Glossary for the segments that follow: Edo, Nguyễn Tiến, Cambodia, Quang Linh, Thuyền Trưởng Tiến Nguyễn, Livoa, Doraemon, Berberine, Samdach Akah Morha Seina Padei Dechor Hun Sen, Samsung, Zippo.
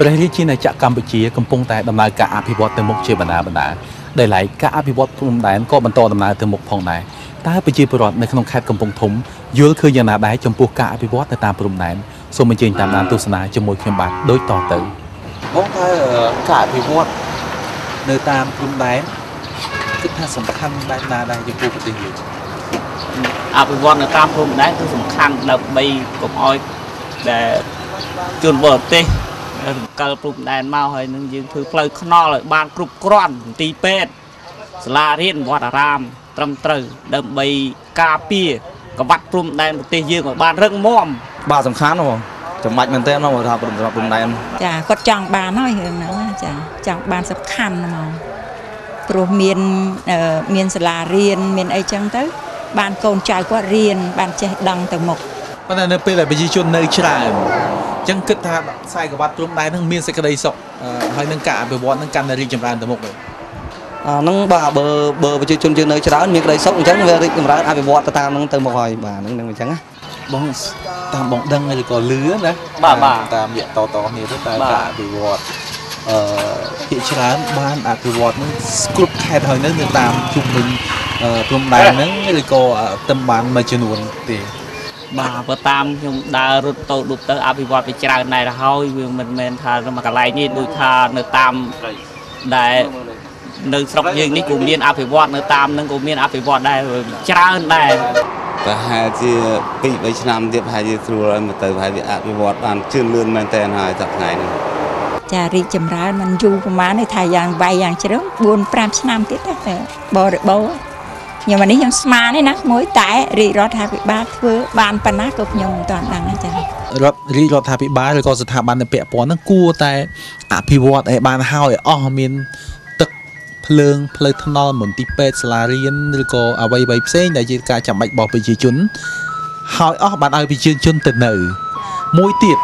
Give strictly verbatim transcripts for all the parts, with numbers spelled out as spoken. ประเทศ จีน ใน จาก กัมพูชี កំពុង តែ ដំណើរ ការ អភិវឌ្ឍ ទៅ មុខ ជា បណ្ដា បណ្ដា ដែល ឡែក ការ អភិវឌ្ឍ ព្រំ ដែន ក៏ បន្ត ដំណើរ ទៅ មុខ ផង ដែរ តើ ប្រជា ពលរដ្ឋ នៅ ក្នុង ខេត្ត កំពង់ ធំ យល់ ឃើញ យ៉ាង ណា ដែរ ចំ ពោះ ការ អភិវឌ្ឍ ទៅ តាម ព្រំ ដែន សូម អញ្ជើញ តាម ដាន ទស្សនា ជាមួយ ខ្ញុំ បាទ ដូច ត ទៅ បង ថា ការ អភិវឌ្ឍ នៅ តាម ព្រំ ដែន គឺ ថា សំខាន់ បែប ណា ដែរ ចំ ពោះ ប្រទេស យើង អភិវឌ្ឍ នៅ តាម ព្រំ ដែន គឺ សំខាន់ ដើម្បី កុំ ឲ្យ ដែល ជន បរ ទេស កលព្រំដែនមកហើយនឹងយើងធ្វើផ្លូវខ្នល់ឲ្យបានគ្រប់គ្រាន់ទីពេទ្យសាលារៀនវត្តអារាមត្រឹមត្រូវដើម្បីការពារកបាត់ព្រំដែនប្រទេសយើងឲ្យបានរឹងមាំបាទសំខាន់ហ៎ចំបាច់មែនតេណាមកថាព្រំដែនចាគាត់ចង់បានហើយហ្នឹងហ្នឹងចាចង់បានសុខខានហ្មងព្រោះមានមានសាលារៀនមានអីចឹងទៅបាន ចង្កឹះថាខ្សែក្បាត់ព្រំដែននឹងមានសេចក្ដីសុខហើយនឹងការអភិវឌ្ឍនឹងកាន់តែរីកចម្រើនទៅមុខហើយបាទហ្នឹងនឹងអញ្ចឹងបងតាមបងដឹងឯកលលឿនណាបាទតាមរយៈតតនេះទៅតែការអភិវត្តអឺភាគច្រើនបានអភិវឌ្ឍនឹងស្គ្រប់ខេត្តហើយនៅតាមជុំវិញព្រំដែនហ្នឹងឬក៏តំបានមួយចំនួនទេ បាទបើតាមខ្ញុំដើររត់ទៅលុបទៅអភិវឌ្ឍវិចារណៃទៅហើយវាមិនមែនថាមកកន្លែងនេះដូចថានៅតាមដែលនៅស្រុកយើងនេះគឺមានអភិវឌ្ឍនៅតាមនឹងក៏មានអភិវឌ្ឍដែរច្រើនដែរប្រហែលជាពីរបីឆ្នាំទៀតហើយវាធ្វើឲ្យមកទៅប្រហែលវាអភិវឌ្ឍបានជឿនលឿនមែនតើហើយចាប់ថ្ងៃនេះចារីកចម្រើនມັນយូរប្រហែលនេះថាយ៉ាងវាយយ៉ាងជ្រឹង បួន ប្រាំ ឆ្នាំទៀតតែបរិបោខ្ញុំមិននេះខ្ញុំស្មានទេណាមួយតែរីរត់ថាពិបាលឬក៏ស្ថាប័នពពាក់ព័ន្ធហ្នឹងគួរតែអភិវឌ្ឍឲ្យបានហើយអស់មានទឹកភ្លើងផ្លូវថ្នល់មន្ទីរពេទ្យសាលារៀនឬក៏អ្វីៗផ្សេងដែលជាការចាំបាច់របស់ប្រជាជនហើយអស់បានឲ្យប្រជាជនជនទៅនៅមួយទៀត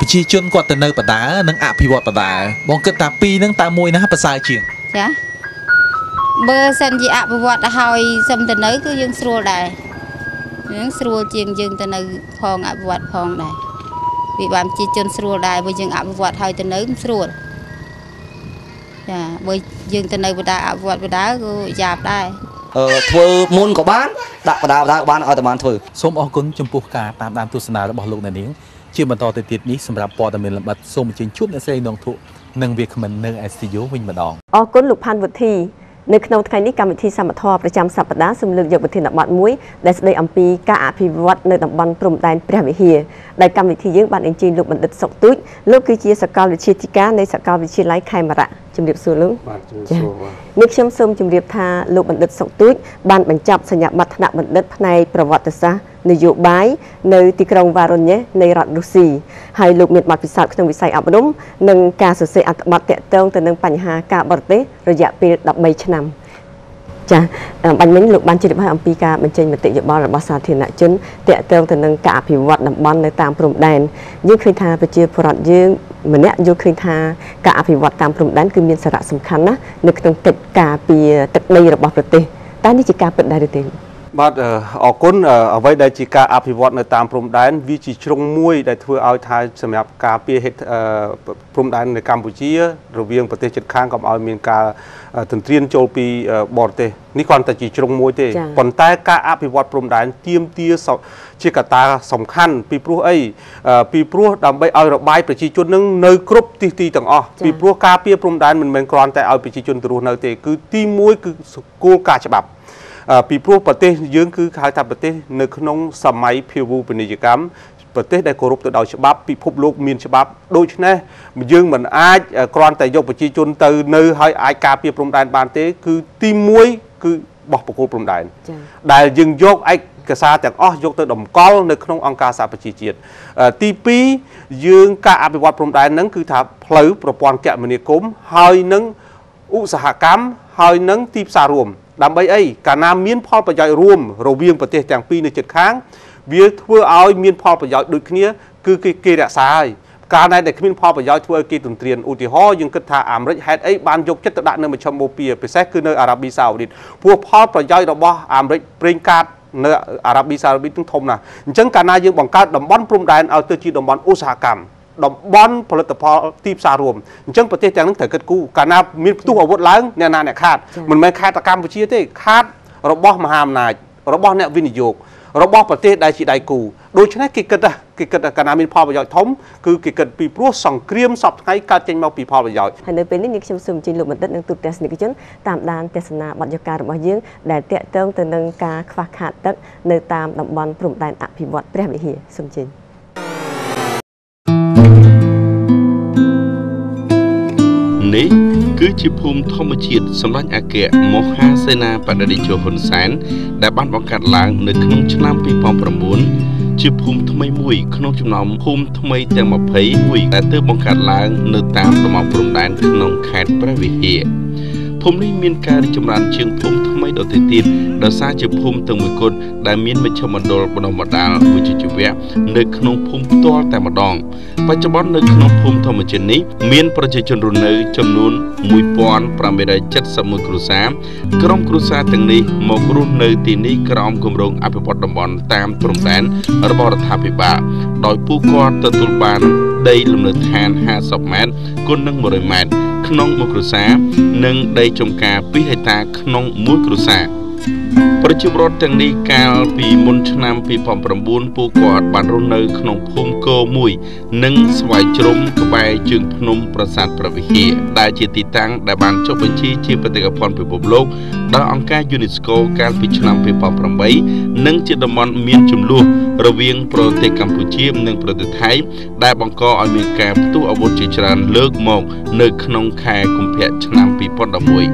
ប្រជាជនគាត់ទៅនៅបដានឹងអភិវឌ្ឍបដាបងគិតថាពីរហ្នឹងតែមួយណាប្រសើរជាងចា បើសិនជាអភិវឌ្ឍហើយសំទៅនៅគឺយើងស្រួលដែរយើងស្រួលជាងយើងទៅនៅផងអភិវឌ្ឍផងដែរវាបានជាជនស្រួលដែរបើយើងអភិវឌ្ឍហើយទៅនៅស្រួលចាបើយើងទៅនៅបណ្ដាអភិវឌ្ឍបណ្ដាក៏យ៉ាប់ដែរអឺធ្វើមុនក៏បានដាក់បណ្ដាបណ្ដាក៏បានឲ្យតែបានធ្វើសូមអរគុណចំពោះការតាមដានទស្សនារបស់លោកអ្នកនាងជាបន្តទៅទៀតនេះសម្រាប់ព័ត៌មានលម្អិតសូមអញ្ជើញជួបអ្នកស្រីនងធុនឹងវាគ្មិននៅ เอส ที ยู វិញម្ដងអរគុណលោកផានវុធីនៅក្នុងថ្ងៃនេះកម្មវិធីសមត្ថភាពប្រចាំសប្តាហ៍សូមលើកយកប្រធានបទមួយដែលស្ដីអំពីការអភិវត្តនៅតំបន់ព្រំដែនព្រះវិហារដែលកម្មវិធីយើងបានអញ្ជើញលោកបណ្ឌិតសុកទូចលោកគឺជាសកលវិទ្យាធិការនៃសកលវិទ្យាល័យខេមរៈជំរាបសួរលោកបាទជំរាបសួរបាទនេះខ្ញុំសូមជម្រាបថាលោកបណ្ឌិតសុកទូចបានបញ្ចប់សញ្ញាបត្រថ្នាក់បណ្ឌិតផ្នែកប្រវត្តិសាស្ត្រនយោបាយនៅទីក្រុងវ៉ារុញេ នៃរដ្ឋរុស្ស៊ីហើយលោកមានបទពិសោធន៍ក្នុងវិស័យអភិវឌ្ឍន៍និងការសរសេរអត្ថបទទាក់ទងទៅនឹងបញ្ហាការបរទេសរយៈពេល ចា៎បាញ់មិញលោកបានជម្រាបឲ្យអំពីការបញ្ចេញមតិយោបល់របស់សាធារណជនតាក់ទងទៅនឹងការអភិវឌ្ឍតំបន់នៅតាមព្រំដែនយើងឃើញថាប្រជាពលរដ្ឋយើងម្នាក់យល់ឃើញថាការអភិវត្តតំបន់នឹងគឺមានសារៈសំខាន់ណាស់នៅក្នុងកិច្ចការពារទឹកដីរបស់ប្រទេសតែនេះជាការពិតដែរឬទេ បាទអរគុណអ្វីដែលជាការអភិវឌ្ឍនៅតាមព្រំដែនវាជាជ្រុងមួយដែលធ្វើឲ្យថាសម្រាប់ការពារព្រំដែននៃកម្ពុជារវាងប្រទេសជិតខាងកុំឲ្យមានការទន្ទ្រានចូលពីបរទេសនេះគ្រាន់តែជាជ្រុងមួយទេប៉ុន្តែការអភិវឌ្ឍព្រំដែនទាមទារជាកត្តាសំខាន់ពីព្រោះអីពីព្រោះដើម្បីឲ្យរបាយប្រជាជននឹងនៅគ្រប់ទិសទីទាំងអស់ពីព្រោះការពារព្រំដែនមិនមែនគ្រាន់តែឲ្យប្រជាជនរស់នៅទេគឺទីមួយគឺសកលការច្បាប់ ពីព្រោះប្រទេសយើងគឺហៅថាប្រទេសនៅក្នុងសម័យភាវូបនីយកម្ម ប្រទេសដែលគោរពទៅដោយច្បាប់ពិភពលោកមានច្បាប់ដូច្នេះយើងមិនអាចគ្រាន់តែយកប្រជាជនទៅនៅហើយអាចការពារព្រំដែនបានទេគឺទីមួយគឺបោះបកគោលព្រំដែនដែលយើងយកឯក កសារទាំងអស់យកទៅតម្កល់នៅក្នុងអង្គការសហប្រជាជាតិទីពីរយើងការអភិវឌ្ឍព្រំដែនហ្នឹងគឺថាផ្លូវប្រព័ន្ធគមនាគមន៍ហើយនឹងឧស្សាហកម្មហើយនឹងទីផ្សាររួម ដើម្បីអីកាលណាមានផលប្រយោជន៍រួមរវាងប្រទេសទាំងពីរនៅជិតខាងវាធ្វើឲ្យមានផលប្រយោជន៍ដូចគ្នាគឺគេគេរក្សាហើយកាលណាដែលគ្មានផលប្រយោជន៍ធ្វើឲ្យគេទន្ទ្រានឧទាហរណ៍យើងគិតថាអាមេរិកហេតុអីបានយកចិត្តទៅដាក់នៅមជ្ឈមបូព៌ាពិសេសគឺនៅអារ៉ាប៊ីសាអូឌីតព្រោះផលប្រយោជន៍របស់អាមេរិកប្រេងកាត នៅអារ៉ាប៊ីសាអូឌីតនឹងធំណាស់អញ្ចឹងកាលណាយើងបង្កើតតំបន់ព្រំដែនឲ្យទៅជាតំបន់ឧស្សាហកម្ម đồng bónផលិតផលទីផ្សាររួមអញ្ចឹងប្រទេសទាំងនឹងត្រូវគិតគូរកាលណាមានផ្ទុះអាវុធឡើងអ្នកណាអ្នកខាតមិនមែនខាតតែកម្ពុជាទេខាតរបស់មហាអំណាចរបស់អ្នកវិនិយោគរបស់ប្រទេសដែលជាដៃគូដូច្នេះគេគិតថាគេគិតថាកាលណាមានផលប្រយោជន៍ធំគឺគេគិតពីព្រោះសង្គ្រាមសពថ្ងៃកើតចេញមកពីផលប្រយោជន៍ហើយនៅពេលនេះខ្ញុំសូមអញ្ជើញលោកបណ្ឌិតនិងទូតទស្សនិកជនតាមដានទស្សនាបទយការបស់យើងដែលតាក់ទងទៅនឹងការខ្វះខាតទឹកនៅតាមតំបន់ព្រំដែនអភិវឌ្ឍព្រះវិហារសូមអញ្ជើញនេះគឺជាភូមិធម្មជាតិសម្រាប់អគ្គមហាសេនាបតីជហ៊ុនសែនដែលបានបង្កើតឡើងនៅក្នុងឆ្នាំពីរពាន់ប្រាំបួនជាភូមិថ្មីមួយក្នុងចំណោមភូមិថ្មីទាំងម្ភៃមួយដែលទើបបង្កើតឡើងនៅតាមតំបន់ព្រំដែនក្នុងខេត្តព្រះវិហារភូមិនេះមានការរីកចម្រើនជាងភូមិថ្មីដទៃទៀតដោយសារជាភូមិទាំងមួយគត់ដែលមានមជ្ឈមណ្ឌលបណ្ដុះបណ្ដាលវិជ្ជាជីវៈនៅក្នុងភូមិផ្ទាល់តែម្ដងបច្ចុប្បន្ននៅក្នុងភូមិធម្មជាតិនេះមានប្រជាជនរស់នៅចំនួនមួយពាន់ប្រាំរយចេដសិបមួយគ្រួសារក្រុមគ្រួសារទាំងនេះមករស់នៅទីនេះក្រោមគម្រោងអភិវឌ្ឍតំបន់តាមព្រំដែនរបស់រដ្ឋាភិបាលដោយពួកគាត់ទទួលបានដីលំនៅឋានហាសិបម៉ែត្រគុណនឹងមួយរយម៉ែត្រក្នុងមួយគ្រួសារនិងដីចំការពីរហិកតាក្នុងមួយគ្រួសារប្រជាពលរដ្ឋទាំងនេះកាលពីមុនឆ្នាំពីរពាន់ប្រាំបួនពួកគាត់បានរស់នៅក្នុងភូមិគោមួយនិងស្វាយជ្រុំក្បែរជើងភ្នំប្រាសាទព្រះវិហារដែលជាទីតាំងដែលបានចុះបញ្ជីជាបេតិកភណ្ឌពិភពលោកដោយអង្គការ UNESCO កាលពីឆ្នាំពីរពាន់ប្រាំបីនិងជាតំបន់មានចំនួនរវាងប្រទេសកម្ពុជានិងប្រទេសថៃដែលបង្កឲ្យមានការផ្ទុះអាវុធជាច្រើនលើកមកនៅក្នុងខែកុម្ភៈឆ្នាំពីរពាន់ប្រាំមួយ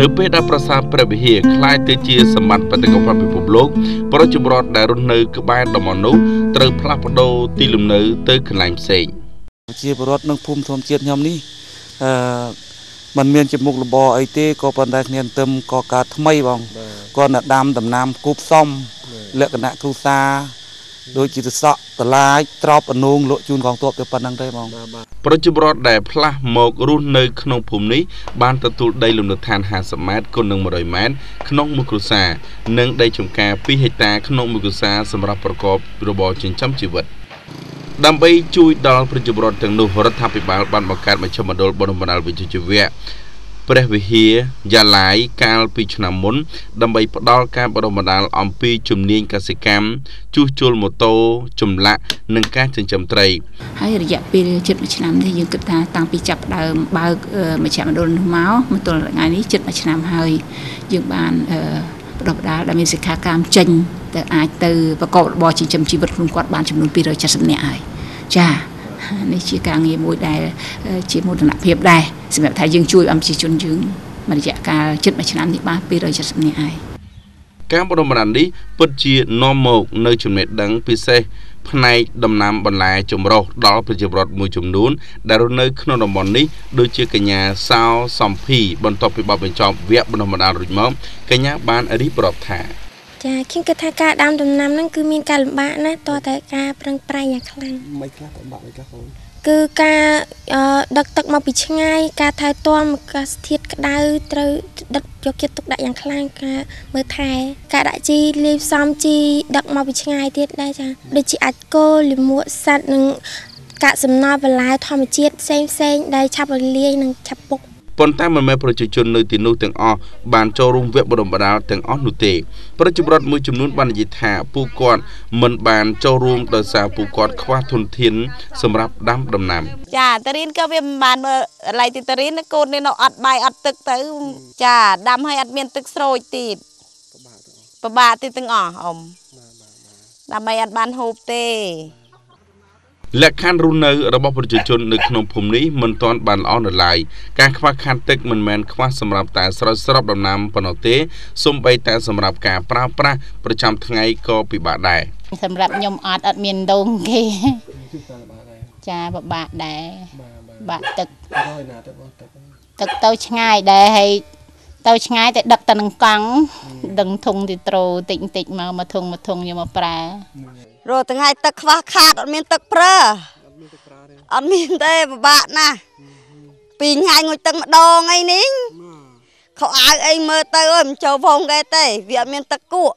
នៅពេលដែលប្រាសាទព្រះវិហារក្លាយទៅជាសម្បត្តិបេតិកភណ្ឌពិភពលោកប្រជាពលរដ្ឋដែលរស់នៅក្បែរតំបន់នោះត្រូវផ្លាស់ប្ដូរទីលំនៅទៅកន្លែងផ្សេងប្រជាពលរដ្ឋក្នុងភូមិធម្មជាតិខ្ញុំនេះអឺมันមានជាមុខរបរអីទេក៏ប៉ុន្តែគ្នាទៅក៏កើតថ្មីបងគាត់នៅដាំដំណាំគូផ្សំលក្ខណៈគ្រួសារដោយជាសក់តឡាយត្រប់អនុងលក់ជូនកងទ័ពទៅប៉ុណ្ណឹងទេបងប្រជាពលរដ្ឋដែលផ្លាស់មករស់នៅក្នុងភូមិនេះបានទទួលដីលំនៅឋានហាសិបម៉ែត្រគុណនឹងមួយរយម៉ែត្រក្នុងមួយគ្រួសារនិងដីចម្ការពីរហិកតាក្នុងមួយគ្រួសារសម្រាប់ប្រកបរបរចិញ្ចឹមជីវិតដើម្បីជួយដល់ប្រជាពលរដ្ឋទាំងនោះរដ្ឋាភិបាលបានបង្កើតមជ្ឈមណ្ឌលបណ្ដុះបណ្ដាលវិជ្ជាជីវៈព្រះវិហារយ៉ាឡាយកាលពីឆ្នាំមុនដើម្បីផ្ដល់ការបណ្ដុះបណ្ដាលអំពីជំនាញកសិកម្មជួសជុលម៉ូតូចម្លាក់និងការចិញ្ចឹមត្រីហើយរយៈពេលជិតមួយឆ្នាំនេះយើងគិតថាតាំងពីចាប់ដើមបើកមជ្ឈមណ្ឌលនោះមកមកទល់ថ្ងៃនេះជិតមួយឆ្នាំហើយយើងបានបណ្ដុះបណ្ដាលដែលមានសិក្ខាកាមចេញទៅអាចទៅប្រកបរបរចិញ្ចឹមជីវិតខ្លួនគាត់បានចំនួនពីររយចេដសិបនាក់ហើយចានេះជាការងារមួយដែលជាមោទនភាពដែរសម្រាប់ថាយើងជួយអំប្រជាជនយើងមករយៈកាលជិតមួយឆ្នាំនេះបានពីររយចេដសិបនាក់ហើយការបណ្ដុះបណ្ដាលនេះពិតជានាំមកនៅចំណេះដឹងពិសេសផ្នែកដំណាំបន្លែចម្រុះដល់ប្រជាពលរដ្ឋមួយចំនួនដែលរស់នៅក្នុងតំបន់នេះដូចជាកញ្ញាសោសំភីបន្ទាប់ពីបទបញ្ចប់វគ្គបណ្ដុះបណ្ដាលរួចមកកញ្ញាបានរៀបរាប់ថាចាខ្ញុំគិតថាការដាំដំណាំហ្នឹងគឺមានការលំបាកណាស់តើតែការប្រឹងប្រែងយ៉ាងខ្លាំងមិនខ្លះលំបាកមិនខ្លះអូនគឺការដឹកទឹកមកពីឆ្ងាយការថែទាំអាកាសធាតុក្តៅត្រូវដឹកយកចិត្តទុកដាក់យ៉ាងខ្លាំងការមើលថែការដាក់ជីលាយផ្សំជីដឹកមកពីឆ្ងាយទៀតដែរចាដូចជាអាចគោលាមកសត្វនិងកាកសំណល់បន្លែធម្មជាតិផ្សេងផ្សេងដែលឆាប់រលាយនិងឆាប់ពុកប៉ុន្តែមិនមែនប្រជាជននៅទីនោះទាំងអស់បានចូលរួមវគ្គបណ្ដុះបណ្ដាលទាំងអស់នោះទេប្រជាពលរដ្ឋមួយចំនួនបាននិយាយថាពួកគាត់មិនបានចូលរួមដោយសារពួកគាត់ខ្វះធនធានសម្រាប់ដាំដំណាំចាតារីនក៏វាមិនបានមើលឥឡូវទីតារីនកូននេះនៅអត់បាយអត់ទឹកទៅចាដាំឲ្យអត់មានទឹកស្រូចទៀតពិបាកទៀតទាំងអស់អ៊ំដាំឲ្យអត់បានហូបទេលក្ខខណ្ឌរស់នៅរបស់ប្រជាជននៅក្នុងភូមិនេះមិនទាន់បានល្អនៅឡើយការខ្វះខាតទឹកមិនមែនខ្វះសម្រាប់តែស្រោចស្រពដំណាំប៉ុណ្ណោះទេសូម្បីតែសម្រាប់ការប្រើប្រាស់ប្រចាំថ្ងៃក៏ពិបាកដែរសម្រាប់ខ្ញុំអត់អត់មានដងគេចាពិបាកដែរបាក់ទឹកទឹកទៅឆ្ងាយដែរហើយទៅឆ្ងាយតែដឹកទៅនឹងកង់ដឹងធុងទីត្រូតិចតិចមកមកធុងមកធុងយកមកប្រើរត់ថ្ងៃទឹកខ្វះខាតអត់មានទឹកប្រើអត់មានទេពិបាកណាស់ពីថ្ងៃងុយទឹកម្ដងអីនេះខោអាវអីមើលទៅអើយមិនចូលវងគេទេវាអត់មានទឹកគក់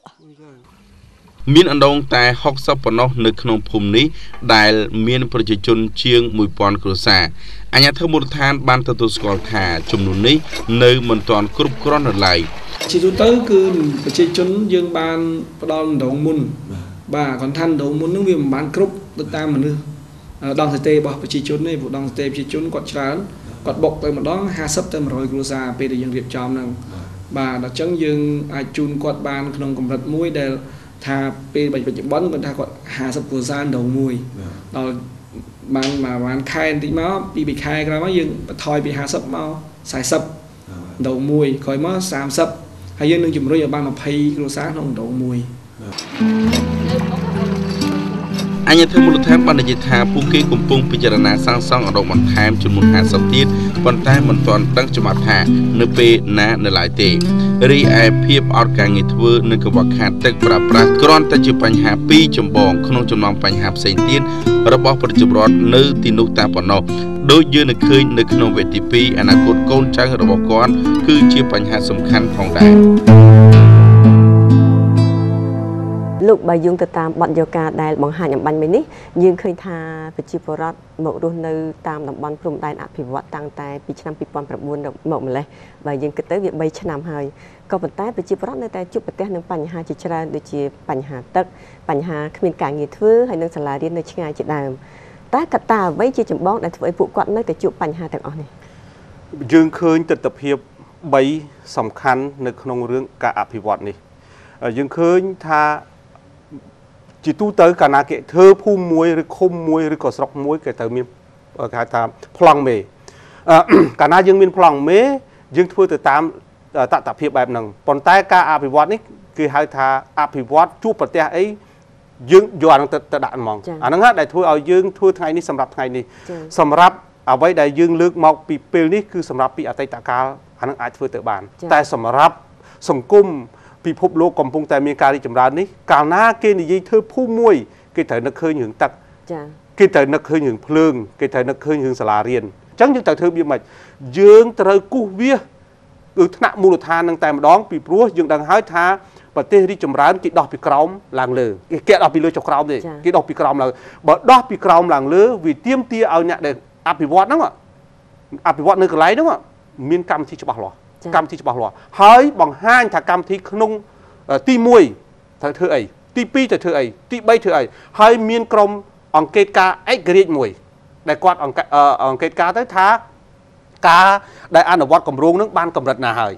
Miền Ấn Độ tại học sắp vào nó nơi khung phùm ní đại miền Prajachun chiêng mùi pon cửa xa. Anh nhà thơ một than ban thơ tu sọt thả chùm núi ní nơi mình toàn cướp cướp nợ lại. Chỉ tụi tới cứ Prajachun dương ban đòn đầu môn và còn than đầu môn những việc bán cướp tự ta mình nữa. Đòn thời tê bảo Prajachun này vụ đòn tê Prajachun quạt trán quạt bọc tới một đón hà sắp tới một rồi cửa xa về để dân điệp chòm năng và đặt chân dương Prajachun quạt ban khung cầm rật mũi để tha pe bảy bảy bón còn tha còn hà sập của gian đầu mùi rồi mang mà mang khai tí má bị bị khai cái đó dừng thôi bị hà sập mau xài sập đầu mùi khỏi má xàm sập hay dừng đừng chụp rồi giờ ban mà pay lô sáng không đầu mùi anh nhà thêm một tháng ban đại dịch hà phu ký cùng pung bị chật nà sang sang ở đầu mặt tham chun một hà sập tiết còn tai mình toàn đang chụp mặt hà nửa pe nà nửa lại tệ ri ai phép ở cả người thưa nên các bậc hạt tách bả bả còn ta chụp bánh hà pi chấm bong không chấm nòng bánh hà xây tiết rồi bỏ phần chụp rót nửa tin nút ta bỏ nó đôi dưa nửa khơi nửa không về ti pi anh à cột côn trắng rồi bỏ con cứ chụp bánh hà sầm khăn phòng đại lúc bà dương tam bọn dầu cà đại bọn hà nhầm bánh mấy nít nhưng khi tha về chi phò rót mậu đôn nơi tam đồng bọn cùng đại nạp thì vợ tăng tài bị chăn bị bọn buôn đồng mậu mà lấy bà dương cứ tới việc bay chăn nằm hơi còn vận tải về chi phò rót nơi ta chụp vận tải nâng bánh hà chỉ ra để chỉ bánh hà tật bánh hà khi mình cả nghề thứ hay nâng sả lá điên nơi chi ngay chỉ đàm ta cả ta với chi chấm bón đại với vụ quặn nơi ta chụp bánh hà tặng ở này dương khơi tận tập hiệp bay sầm khăn nơi không riêng cả áp thì vợ này dương khơi tha chỉ tu tới cả na kệ thơ phu muối rồi khom muối rồi cỏ sọc muối cái thơ miên cái thà phong mề cả na dương miên phong mề dương thưa từ tám tạ tập hiệp bài nằng còn tai ca apiwat này cứ hai thà apiwat chụp vật thể ấy dương doan từ từ đạn mỏng anh nói đại thưa ở dương thưa ngày ní sầm rập ngày ní sầm rập ở với đại dương lược mọc bị pil ní cứ sầm rập bị ở tây tạ ca anh nói ai thưa từ bàn tai sầm rập sầm cung vì phút lô còn phong tài miền cao đi chậm rãi đấy cả na kia này dây thưa phu muối cái thời nó khơi nhường tặc cái thời nó khơi nhường phượng cái thời nó khơi nhường sả riền chẳng những tại thưa biên mạch dương trời cú vía ước nặng mưu than năng tài mà đón vì rúa dương đang hái tha và tê đi chậm rãi cái đọp bị còng làng lờ cái kẹt đọp bị lơ chọc còng đấy cái đọp bị còng là bởi đọp bị còng làng lơ vì tiêm tia ao nhạ để áp bị vót đúng không ạ áp bị vót nơi cái lái đúng không ạ miền cam thì cho bạc lò cam thì cho bạc lò hái bằng hai thà cam thì không ti mùi thời thưa ấy ti pi thời thưa ấy ti bay thưa ấy hai miền crom ông kết ca ấy great mùi đại quạt ông ông kết ca tới thá ca đại an ở quạt cầm ruộng nước ban cầm rệt nà hời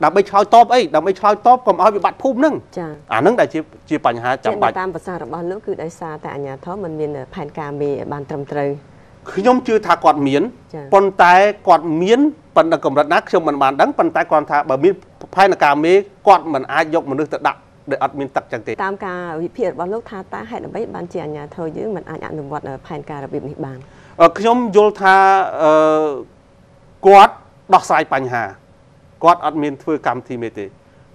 đầm bay choi top ấy đầm bay choi top cầm ao bị bạt phum nưng à nưng đại chia chia bành hà chậm bành tam vật xa là bao lứa cứ đại xa tại nhà thó mình miền phản cà mì ban trầm trời khi nhóm chưa thà quạt miến con tay quạt miến phần là cầm rệt nát trong mình bàn đắng phần tay còn thà bờ miến phải là cà mê quạt mình ai dọc mình được tự đặt để ăn miếng tặc chẳng tệ tam cà bị phiền bao lúc tha ta hay là mấy ban chè nhà thôi chứ mình ai ăn được vật ở phàn cà là bị bị bàn khi nhóm vô tha quạt đọc sai bành hà quạt ăn miếng phơi cam thì mệt tệ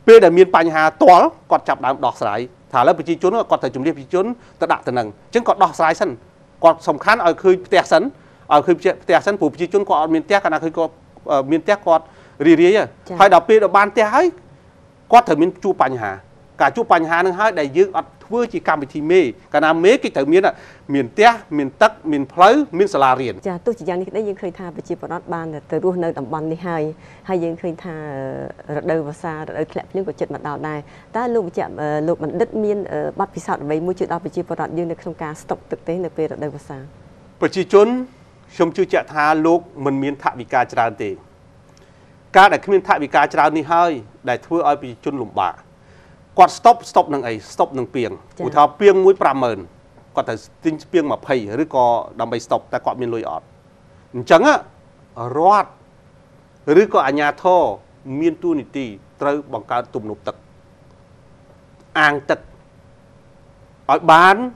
bây giờ miếng bành hà to quạt chập đám đọc sai thả lớp bị chi trốn quạt thời chúng đi bị trốn tự đặt tự nâng chứ còn đọc sai sẵn quạt sòng khăn ở khơi tè sẵn ở khơi tè sẵn phủ chi trốn quạt miếng tè cả là khơi quạt miếng tè quạt rì rì à hai đọc bây giờ ban tè ấy quạt thời miếng chu bành hà cả chú bành hà nâng hai đại dương ở thưa chỉ cam bị thì mê cả nam mê cái thử miền ạ miền té miền tắc miền phơi miền sả riền. Chà tôi chỉ dành cái đấy nhưng khơi tha về chỉ vào nát ban là từ luôn nơi tầm ban đi hai hai dương khơi tha rất đầu và xa rất đẹp nhưng của chuyện mặt đào này ta lục chạm lục mặt đất miền bắt vì sao vậy môi trường đào về chỉ vào nát dương được không cá stock thực tế là về rất đầu và xa. Về chỉ chốn trong chưa chạm tha lục mình miền thạ bị cá tràn tề cá đại khi miền thạ bị cá tràn đi hai đại thưa ai bị chốn lủng bả quạt stop stop nâng ấy stop nâng pieng cụ thao pieng mũi pram mền quạt thằng tinh pieng mà phầy rồi có đầm bay stop ta quạt miên lôi ọt chẳng á rót rồi có anh nhà thô miên tu nị tì trâu bằng cá tụm nộp tật ăn tật ở bán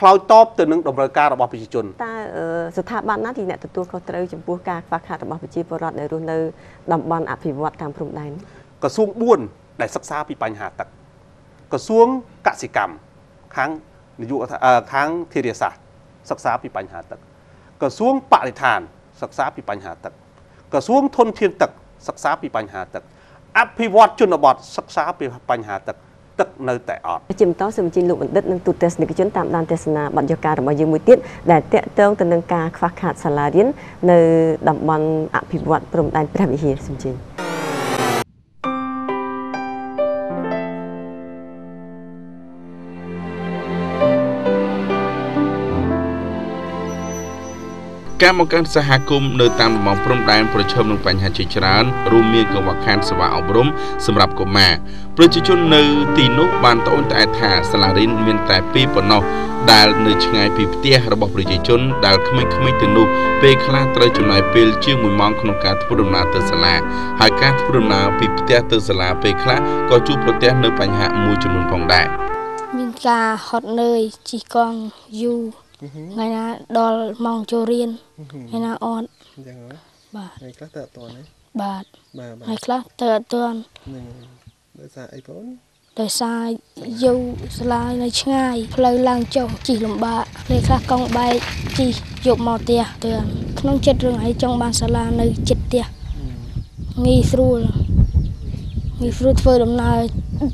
choi top từ nâng đồng rơi cá đập bọc bị chôn ta sự thà ban nát thì nè từ tua có trâu chấm búa cá và khát đập bọc bị chì vào rót để luôn nơi đầm ban áp phì vọt tam phùng đáy cả xuống buồn để sắp xa bị bành hà tậtก็ส่วงกสิกรรมค้างยุค้างเทเรียศาสตร์ศึกษาปีปัญหาตึกก็ส่วงปฏิฐานศึกษาปีปัญหาตึกก็ส่วงทนเทียนตึกศึกษาปีปัญหาตึกอภิวัตชนบทศึกษาปีปัญหาตึก tức nơi tại ở. Chìm tao xem chìm lục vận đất nâng tụt test được chuyến tạm đan test là bạn cho cả đồng bào dưới mũi tiết để tẹt tao từ nâng ca phát khát xả lá điên nơi đồng bằng áp phim vận prom đan phải làm gì xem chìm. Các món ăn xa cùng nơi tam món prom đan phải chấm nung bánh hành chán rum miên cầu vạc khăn sva ảo brom sâm rập của mẹ. Bởi chỉ chôn nơi tì nốt bàn tổ tại thả xa là rinh miền tại phí bọn nó đã nơi chẳng ai phí tia rồi bỏ bởi chỉ chôn đã khám anh khám anh từ nụ về khá là trời chôn này phê chiếc mùi mong không có thú đồng nào từ xa là hai cá thú đồng nào phí tia từ xa là về khá có chút bởi tia nơi bánh hạ mùi chôn mùi phòng đại mình là hot nơi chỉ còn dù ngày nào đó mong cho riêng ngày nào ổn bà bà ngày khá tựa tuần đời sai dù lai nơi ngay lời lang chồng chỉ làm bà để các con bay chỉ dục màu tia từ nông chết rừng hay trong ban sa la nơi chết tia nghi phù nghi phù phơi đầm nào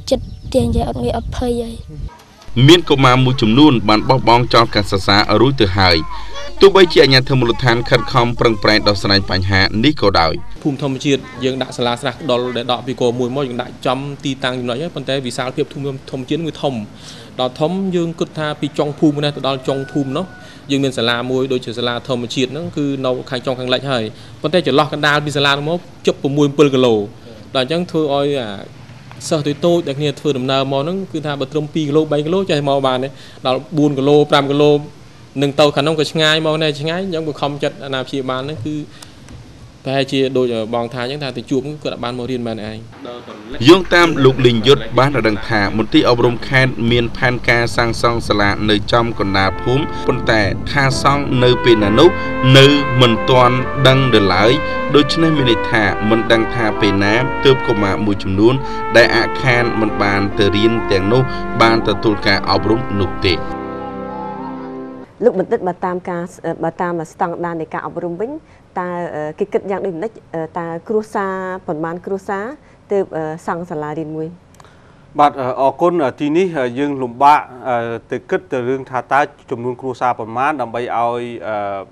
chết tiền vậy nghi ấp hơi vậy miền Cà Mau mùi chùm nôn bạn bóc bong cho cả sa sa ở núi từ hải tụi bây chị nhà thơm một tháng khẩn không prang prang đào sanh bánh hạ ní cầu đảo phùng thâm chiết dương đại sala sạc đào để đào vì cô mùi môi dương đại chấm ti tăng nói nhất vấn đề vì sao tiếp thùng thâm chiết người thầm đào thấm dương cất tha vì trong phum này đào trong phum nó dương miền sala mùi đôi chữ sala thâm chiết nó cứ nấu khang trong khang lạnh hơi vấn đề chỉ lo canh đào vì sala nó chụp vào mùi bơm cái lồ đào chẳng thôi oi à sợ tụi tôi đặc biệt phơi đầm nào mò nó cứ tha bật trong pi cái lô bay cái lô chạy mò bàn đấy đào buôn cái lô pram cái lô nâng tàu khả năng cái ngay màu này ngay nhưng mà không chặt làm chị bán nó cứ phải chia đôi bóng thái những thà thì chụp cũng đã bán màu riêng mà này dương tam lục đình dốt bán ở đằng thả một tí ông rồng khen miền pan ca sang song sạ nơi trong còn là phúm con tẻ tha song nơi pin là nút nơi mình toàn đăng được lãi đôi chân này mình thả mình đăng thả pin nám tớp của mà mùi chùm nún đại ạ khen mình bàn từ riêng tiền nút bàn từ tuột cả ông rồng nục tệ lúc mình tết bà tam ca bà tam là tăng đàn để cả ông rung bính ta cái kịch dạng đừng nách ta cruza phần bán cruza từ sang sả lá đến muối bạn ở con ở tí ní dương lùm bạ từ kịch từ lương thà ta chùm luôn cruza phần bán đầm bay ao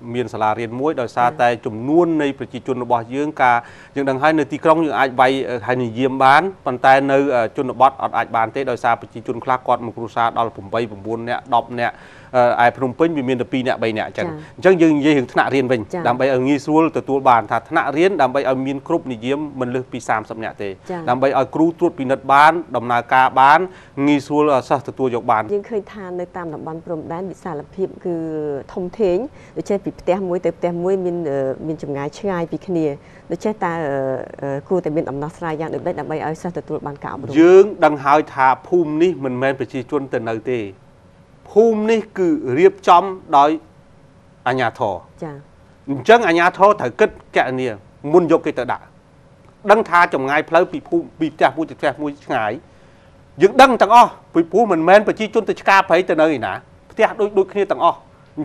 miền sả lá đến muối đòi xa tay chùm luôn này phải chỉ chôn bỏ dương cả những đằng hai nơi tì cong những ai bay hay những diêm bán phần tay nơi chôn bọt ở ai bán thế đòi xa phải chỉ chôn khla quạt một cruza đó là phùng bay phùng buôn nè đọp nè ai phụng pin vì miền Tây Pi nè bay nè chẳng chẳng dừng dây hưởng thân nạ riêng mình làm bay ở nghi xuôi từ tua bàn thà thân nạ riêng làm bay ở miền Crup này diêm mình lừa Pi Sam sập nhẹ thế làm bay ở Crup tuột Pi Nật bán đồng nà ca bán nghi xuôi là sao từ tua dọc bàn nhưng khơi than nơi tam đồng bàn prom đan bị xả lập hiệp cứ thông thế để chơi bị tem muối tem muối miền miền chủng ngái chơi ai bị kia để chơi ta cua tại miền Âm Nát Sài Gòn được đấy làm bay ở sao từ tua bàn cạo dương đằng hai thà phum ní mình men phải chỉ chôn từ nơi tê hôm nay cứ riêng trong đói anh nhà thọ chẳng anh nhà thọ thời kết kẹt nè muốn dọc cái tờ đã đăng tha trong ngày phơi bị phù bị cha phù chặt phù ngại những đăng tầng o bị phù mình men và chi chôn từ ca phải từ nơi nè theo đôi đôi khi tầng o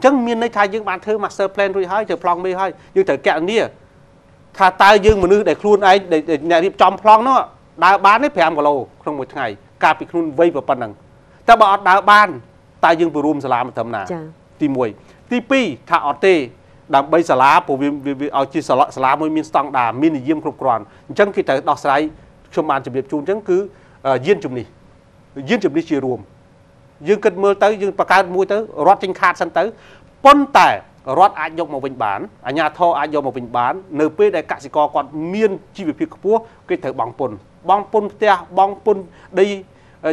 chẳng miên nơi thay những bạn thơ master plan rồi hay chờ plong mê hay nhưng thời kẹt nè tha tay dương mình ư để khuôn ấy để nhà riêng trong plong nó đã bán hết phải ăn cả lô trong một ngày ca bị khuôn vây vào phần nằng ta bảo đã ban ta dương bùm sả lá một thầm nà ti muồi ti pi thả ở tê đầm bay sả lá phổ biến ở chi sả lá mới miên tăng đà miên diêm cột còn chẳng khi thấy đọt sấy trong màn chụp đẹp chun chẳng cứ diên chụp nì diên chụp nì chia ruộng dương cất mưa tới dương bạc can muối tới rót trên khát săn tới pon tẻ rót ai dọc một bình bán ai nhà thọ ai dọc một bình bán nửa pê đại cả sĩ co còn miên chi về phía cua cái thấy băng pon băng pon tia băng pon đây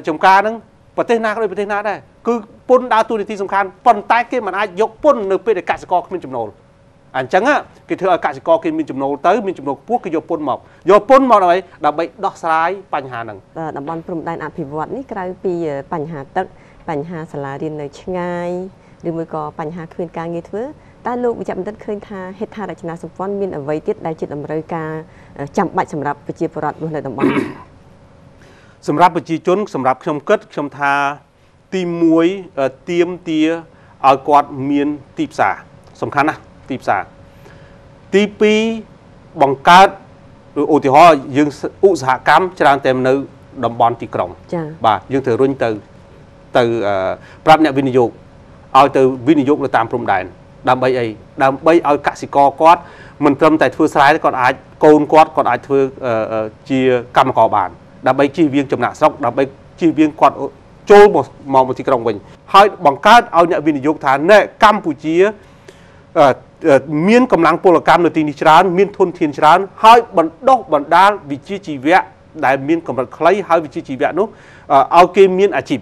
trồng ca nưng và tê na cái đây tê na đây cứ pôn đa tu đề thi song khăn phần tai kia mà ai dọc pôn nộp về để cả sài gòn mình chụp nổ ảnh trắng á cái thứ ở cả sài gòn kia mình chụp nổ tới mình chụp nổ quốc cái dọc pôn mọc dọc pôn mọc này là bị đọt sái bành hà nằng là bọn phụng đại nạn phì vọt ní cái pi bành hà tận bành hà sả lá điền nơi ngay đừng mới có bành hà khuyên ca nghe thứ ta lụ bị chậm đất khơi tha hết tha đại chấn sùng phun miên ở vây tiết đại chấn ở mơi ca chậm bạch chậm rạp bị chia vọt luôn là đồng bằng sầm rạp bị chia chốn sầm rạp trong cất trong tha tìm muối tiêm tia ở quạt miền tịp xả, sầm khăn à tịp xả, tịp pi bằng cát, ô thì họ dương ụ xả cam cho đang tìm nữ đầm bòn tì còng bà dương từ rung từ từ prab nhà vinyo ao từ vinyo là tam prom đài đam bay ấy đam bay ao cạ xì co quát mình tâm tại thưa sai còn ai côn quát còn ai thưa chia cam cò bàn đam bay chi viên chậm nã sóc đam bay chi viên quạt trôi một màu một tì còng mình hai bằng cát ao nhà vinyo thán nè Campuchia miền cầm láng polo cam nội tinh tràn miền thôn thiên tràn hai bản đốc bản đa vị trí chỉ vẽ đại miền cầm láng khay hai vị trí chỉ vẽ nó ao kê miền à chìm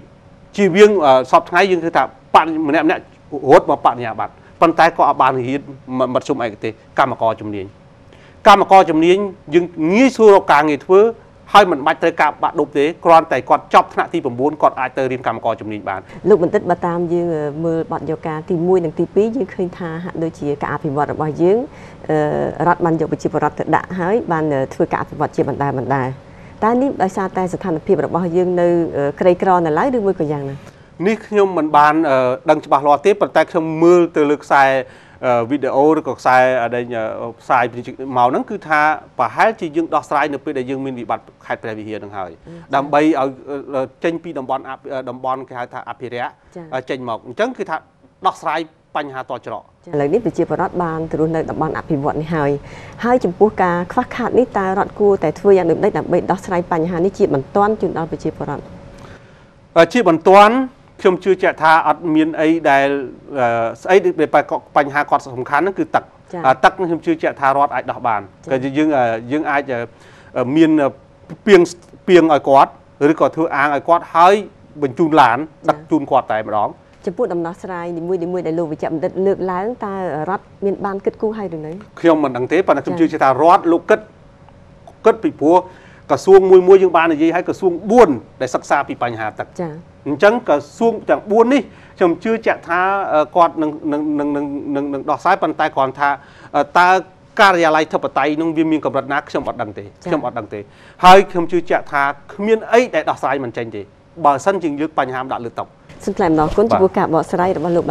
chỉ riêng sọt ngay riêng thứ tạm bạn mình em này hốt mà bạn nhà bạn bàn tay có bàn hiền mặt sông này cái cam mà co chấm liền cam mà co chấm liền nhưng nghĩ xưa càng ngày thứ hai mình bắt tới cam bạn đục thế còn tại còn chọc thằng thì bốn còn ai tới riêng cam co chấm liền bạn lúc mình tích ba tam như mưa bọn yoga thì mui đằng tivi như khơi tha hạn đôi chỉ cả phải vọt ở bao giếng rát bàn dọc bị chỉ vọt đã hái bàn thưa cả phải vọt chỉ bàn đài bàn đài ta ní đại sa ta sẽ thành phiền bao nhiêu nơi cây cỏ này lái được mưa còn giang này ní nhưng mình bàn đang chụp loa tiếp và ta không mưa từ lực xài video được còn xài ở đây nhà xài màu nắng cứ tha và hái chỉ dương đo xài được bây giờ dương mình bị bật hạt về hiện đang hỏi đầm bay ở trên pi đầm bòn đầm bòn cái hạt áp rẻ trên mọc trắng cứ tha đo xài bánh hà to trọ lời nít về chiều vào rót bàn từ nơi đầm bòn áp hình vọn này hai chấm cua cá khoác hạt nít ta rót cua tại thưa dạng được đây đầm bể đo sài bánh hà nít chiều bản toán chuyện đó về chiều vào rót chiều bản toán không chưa chạy tha ở miền ấy đài ấy được về bánh hà còn sòng khán nó cứ tắc tắc không chưa chạy tha rót ai đọc bàn cái dương dương ai miền pieng pieng ai quát rồi còn thưa an ai quát hơi bình chun lán đặt chun quạt tại mà đó chỉ buộc đầm nát sai đi mua đi mua để lùi về chậm đất nước lá chúng ta rót miền ban kết cú hay được đấy khi ông mình đăng thế bạn không chưa chúng ta rót lục kết kết bị búa cả xuông mui mui dương ban là gì hay cả xuông buồn để sắc xa bị bành hà tật chẳng cả xuông chẳng buồn đi chồng chưa chạm tha còn nâng nâng nâng nâng nâng nâng đỏ sai bàn tay còn tha ta caria lại thập tay nông viên miền cầm đất nát chồng bọt đăng thế chồng bọt đăng thế hay không chưa chạm tha miền ấy để đỏ sai mình tranh gì bờ sân chừng nước bành hàm đã lừa tộc xin làm nó cuốn chụp cả bỏ sợi và lụa